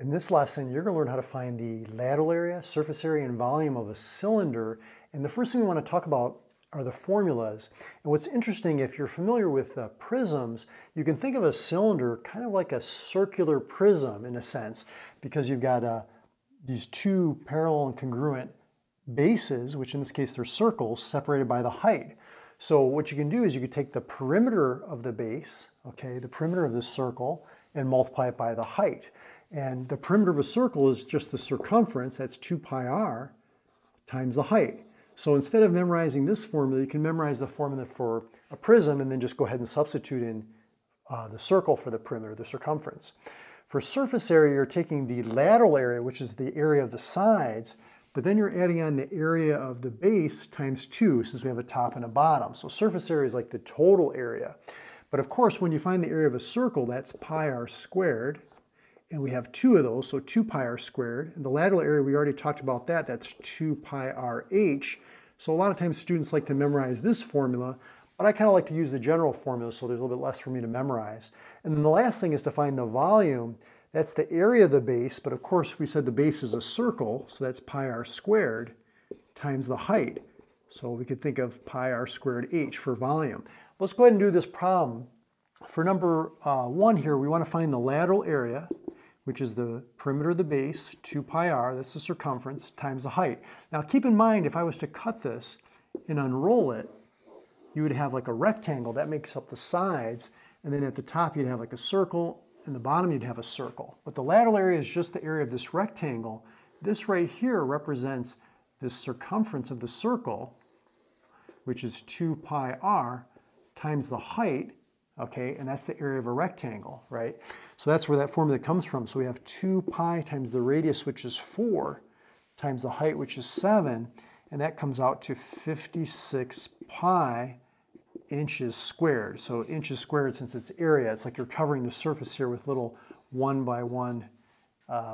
In this lesson, you're going to learn how to find the lateral area, surface area, and volume of a cylinder. And the first thing we want to talk about are the formulas. And what's interesting, if you're familiar with prisms, you can think of a cylinder kind of like a circular prism in a sense, because you've got these two parallel and congruent bases, which in this case they're circles, separated by the height. So what you can do is you could take the perimeter of the base, okay, the perimeter of this circle, and multiply it by the height. And the perimeter of a circle is just the circumference, that's 2 pi r, times the height. So instead of memorizing this formula, you can memorize the formula for a prism and then just go ahead and substitute in the circle for the perimeter, the circumference. For surface area, you're taking the lateral area, which is the area of the sides, but then you're adding on the area of the base times 2, since we have a top and a bottom. So surface area is like the total area. But of course, when you find the area of a circle, that's pi r squared. And we have two of those, so 2 pi r squared. And the lateral area, we already talked about that, that's 2 pi r h. So a lot of times students like to memorize this formula, but I kind of like to use the general formula, so there's a little bit less for me to memorize. And then the last thing is to find the volume. That's the area of the base, but of course we said the base is a circle, so that's pi r squared times the height. So we could think of pi r squared h for volume. Let's go ahead and do this problem. For number 1 here, we want to find the lateral area, which is the perimeter of the base, 2 pi r, that's the circumference, times the height. Now keep in mind, if I was to cut this and unroll it, you would have like a rectangle, that makes up the sides, and then at the top you'd have like a circle, and the bottom you'd have a circle. But the lateral area is just the area of this rectangle. This right here represents the circumference of the circle, which is 2 pi r, times the height, okay, and that's the area of a rectangle, right? So that's where that formula comes from. So we have 2 pi times the radius, which is 4, times the height, which is 7, and that comes out to 56 pi inches squared. So inches squared, since it's area, it's like you're covering the surface here with little 1 by 1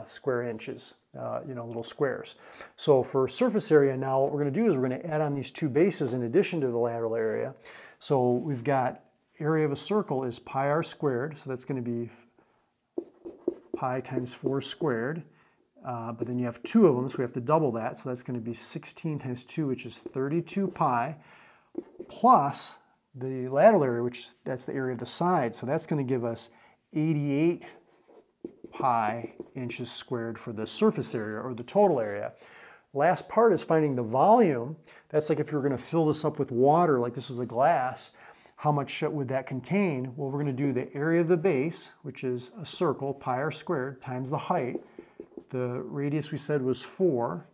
square inches, little squares. So for surface area now, what we're going to do is we're going to add on these two bases in addition to the lateral area. So we've got area of a circle is pi r squared, so that's going to be pi times 4 squared, but then you have two of them, so we have to double that, so that's going to be 16 times 2, which is 32 pi, plus the lateral area, which that's the area of the side, so that's going to give us 88 pi inches squared for the surface area, or the total area. Last part is finding the volume. That's like if you were going to fill this up with water, like this is a glass, how much would that contain? Well, we're going to do the area of the base, which is a circle, pi r squared, times the height. The radius we said was 4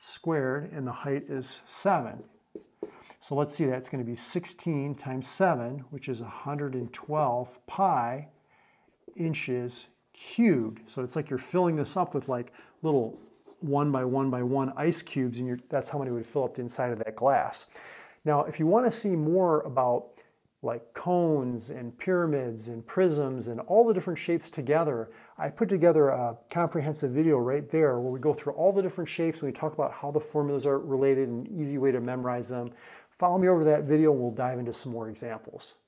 squared, and the height is 7. So let's see, that's going to be 16 times 7, which is 112 pi inches cubed. So it's like you're filling this up with like little 1 by 1 by 1 ice cubes, and that's how many would fill up the inside of that glass. Now, if you want to see more about like cones and pyramids and prisms and all the different shapes together, I put together a comprehensive video right there where we go through all the different shapes and we talk about how the formulas are related and an easy way to memorize them. Follow me over to that video and we'll dive into some more examples.